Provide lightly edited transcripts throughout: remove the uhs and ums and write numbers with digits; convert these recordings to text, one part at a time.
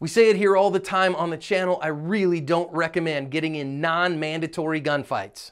We say it here all the time on the channel, I really don't recommend getting in non-mandatory gunfights.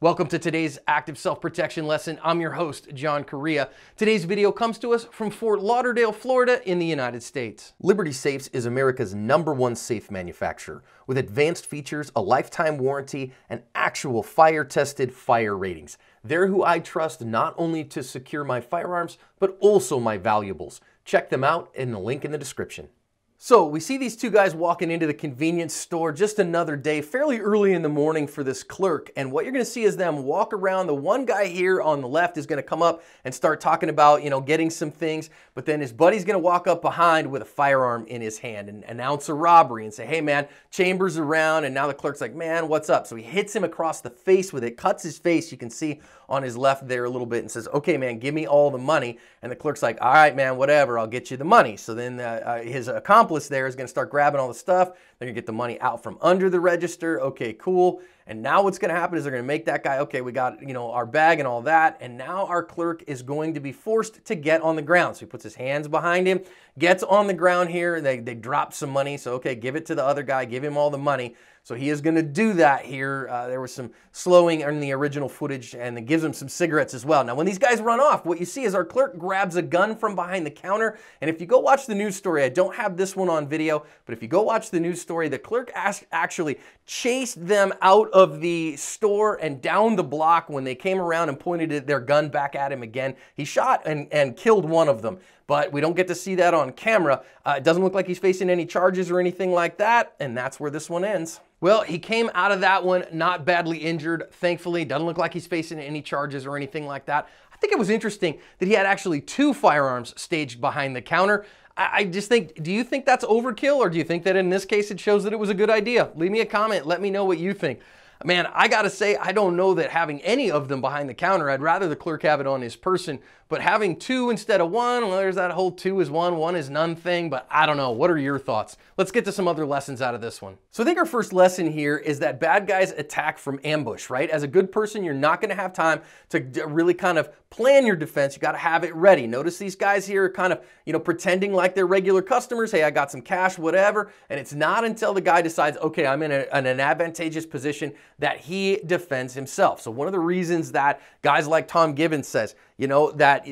Welcome to today's Active Self-Protection lesson. I'm your host, John Correia. Today's video comes to us from Fort Lauderdale, Florida in the United States. Liberty Safes is America's #1 safe manufacturer with advanced features, a lifetime warranty, and actual fire-tested fire ratings. They're who I trust not only to secure my firearms, but also my valuables. Check them out in the link in the description. So we see these two guys walking into the convenience store just another day, fairly early in the morning for this clerk. And what you're going to see is them walk around. The one guy here on the left is going to come up and start talking about, you know, getting some things. But then his buddy's going to walk up behind with a firearm in his hand and announce a robbery and say, hey man, Chambers around. And now the clerk's like, man, what's up? So he hits him across the face with it, cuts his face. You can see on his left there a little bit and says, okay man, give me all the money. And the clerk's like, all right man, whatever, I'll get you the money. So then his accomplice there is going to start grabbing all the stuff. They're going to get the money out from under the register. Okay, cool. And now what's going to happen is they're going to make that guy, okay, we got, you know, our bag and all that. And now our clerk is going to be forced to get on the ground. So he puts his hands behind him, gets on the ground here. They drop some money. So, okay, give it to the other guy, give him all the money. So he is going to do that here. There was some slowing in the original footage, and it gives him some cigarettes as well. Now, when these guys run off, what you see is our clerk grabs a gun from behind the counter. And if you go watch the news story, I don't have this one on video, but if you go watch the news story, the clerk actually chased them out of the store and down the block. When they came around and pointed their gun back at him again, he shot and killed one of them. But we don't get to see that on camera. It doesn't look like he's facing any charges or anything like that, and that's where this one ends. Well, he came out of that one not badly injured, thankfully. Doesn't look like he's facing any charges or anything like that. I think it was interesting that he had actually two firearms staged behind the counter. I just think, do you think that's overkill, or do you think that in this case it shows that it was a good idea? Leave me a comment, let me know what you think. Man, I gotta say, I don't know that having any of them behind the counter, I'd rather the clerk have it on his person, but having two instead of one, well, there's that whole two is one, one is none thing, but I don't know. What are your thoughts? Let's get to some other lessons out of this one. So I think our first lesson here is that bad guys attack from ambush, right? As a good person, you're not gonna have time to really kind of plan your defense. You gotta have it ready. Notice these guys here are kind of, you know, pretending like they're regular customers. Hey, I got some cash, whatever. And it's not until the guy decides, okay, I'm in an advantageous position, that he defends himself. So one of the reasons that guys like Tom Givens says, you know, that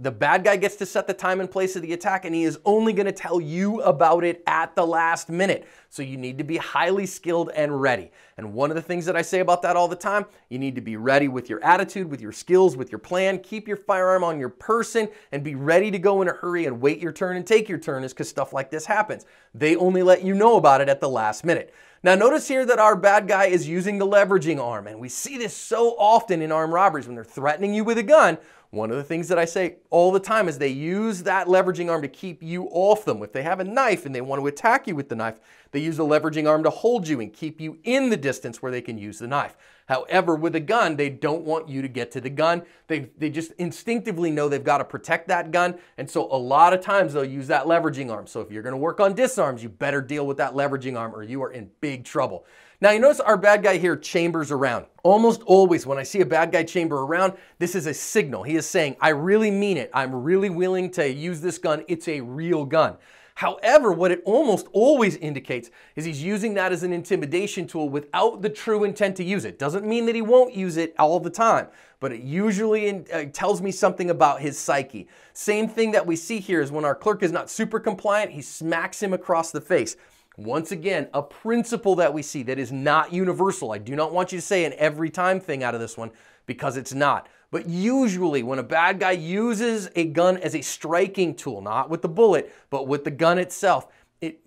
the bad guy gets to set the time and place of the attack, and he is only going to tell you about it at the last minute. So you need to be highly skilled and ready. And one of the things that I say about that all the time, you need to be ready with your attitude, with your skills, with your plan. Keep your firearm on your person and be ready to go in a hurry and wait your turn and take your turn, is because stuff like this happens. They only let you know about it at the last minute. Now notice here that our bad guy is using the leveraging arm, and we see this so often in armed robberies when they're threatening you with a gun. One of the things that I say all the time is they use that leveraging arm to keep you off them. If they have a knife and they want to attack you with the knife, they use the leveraging arm to hold you and keep you in the distance where they can use the knife. However, with a gun, they don't want you to get to the gun. They just instinctively know they've got to protect that gun. And so a lot of times they'll use that leveraging arm. So if you're going to work on disarms, you better deal with that leveraging arm or you are in big trouble. Now you notice our bad guy here chambers around. Almost always when I see a bad guy chamber around, this is a signal. He is saying, I really mean it. I'm really willing to use this gun. It's a real gun. However, what it almost always indicates is he's using that as an intimidation tool without the true intent to use it. Doesn't mean that he won't use it all the time, but it usually tells me something about his psyche. Same thing that we see here is when our clerk is not super compliant, he smacks him across the face. Once again, a principle that we see that is not universal. I do not want you to say an every time thing out of this one, because it's not. But usually when a bad guy uses a gun as a striking tool, not with the bullet, but with the gun itself,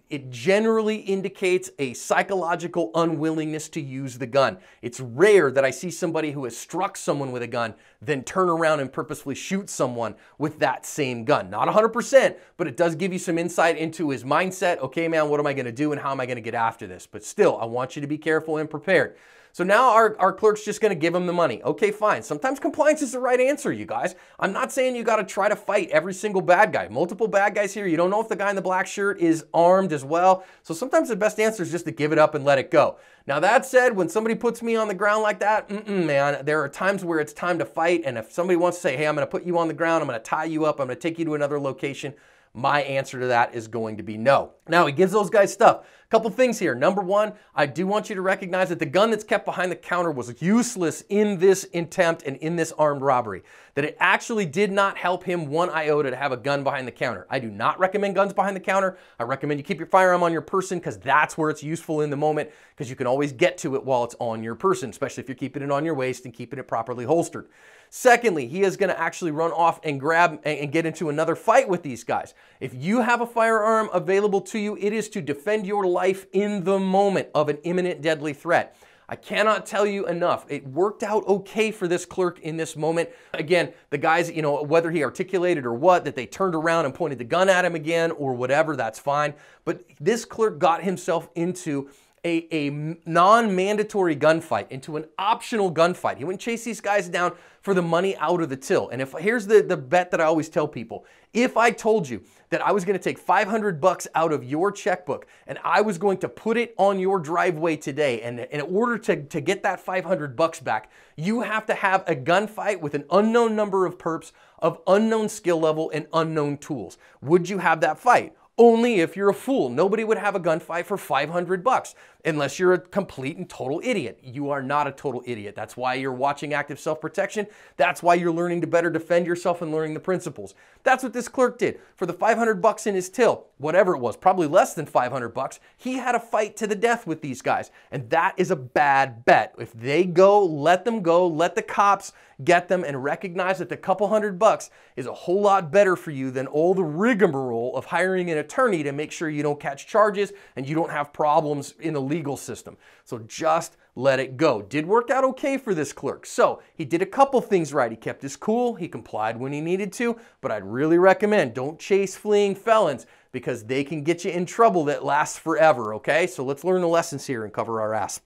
it generally indicates a psychological unwillingness to use the gun. It's rare that I see somebody who has struck someone with a gun, then turn around and purposefully shoot someone with that same gun. Not 100%, but it does give you some insight into his mindset. Okay, man, what am I gonna do and how am I gonna get after this? But still, I want you to be careful and prepared. So now our clerk's just gonna give them the money. Okay, fine. Sometimes compliance is the right answer, you guys. I'm not saying you gotta try to fight every single bad guy. Multiple bad guys here. You don't know if the guy in the black shirt is armed as well. So sometimes the best answer is just to give it up and let it go. Now that said, when somebody puts me on the ground like that, man, there are times where it's time to fight. And if somebody wants to say, hey, I'm gonna put you on the ground, I'm gonna tie you up, I'm gonna take you to another location, my answer to that is going to be no. Now, he gives those guys stuff. A couple things here. Number one, I do want you to recognize that the gun that's kept behind the counter was useless in this attempt and in this armed robbery. That it actually did not help him one iota to have a gun behind the counter. I do not recommend guns behind the counter. I recommend you keep your firearm on your person because that's where it's useful in the moment, because you can always get to it while it's on your person, especially if you're keeping it on your waist and keeping it properly holstered. Secondly, he is going to actually run off and grab and get into another fight with these guys. If you have a firearm available to you, it is to defend your life in the moment of an imminent deadly threat. I cannot tell you enough. It worked out okay for this clerk in this moment. Again, the guys, you know, whether he articulated or what, that they turned around and pointed the gun at him again or whatever, that's fine. But this clerk got himself into a non-mandatory gunfight, into an optional gunfight. He wouldn't chase these guys down for the money out of the till. And if here's the bet that I always tell people. If I told you that I was going to take $500 out of your checkbook and I was going to put it on your driveway today, and in order to get that $500 back, you have to have a gunfight with an unknown number of perps, of unknown skill level, and unknown tools. Would you have that fight? Only if you're a fool. Nobody would have a gunfight for $500 unless you're a complete and total idiot. You are not a total idiot. That's why you're watching Active Self-Protection. That's why you're learning to better defend yourself and learning the principles. That's what this clerk did. For the $500 in his till, whatever it was, probably less than $500, he had a fight to the death with these guys. And that is a bad bet. If they go, let them go, let the cops get them, and recognize that the couple $100 is a whole lot better for you than all the rigmarole of hiring an attorney to make sure you don't catch charges and you don't have problems in the legal system. So just let it go. Did work out okay for this clerk. So he did a couple things right. He kept his cool. He complied when he needed to, but I'd really recommend don't chase fleeing felons, because they can get you in trouble that lasts forever. Okay. So let's learn the lessons here and cover our asp.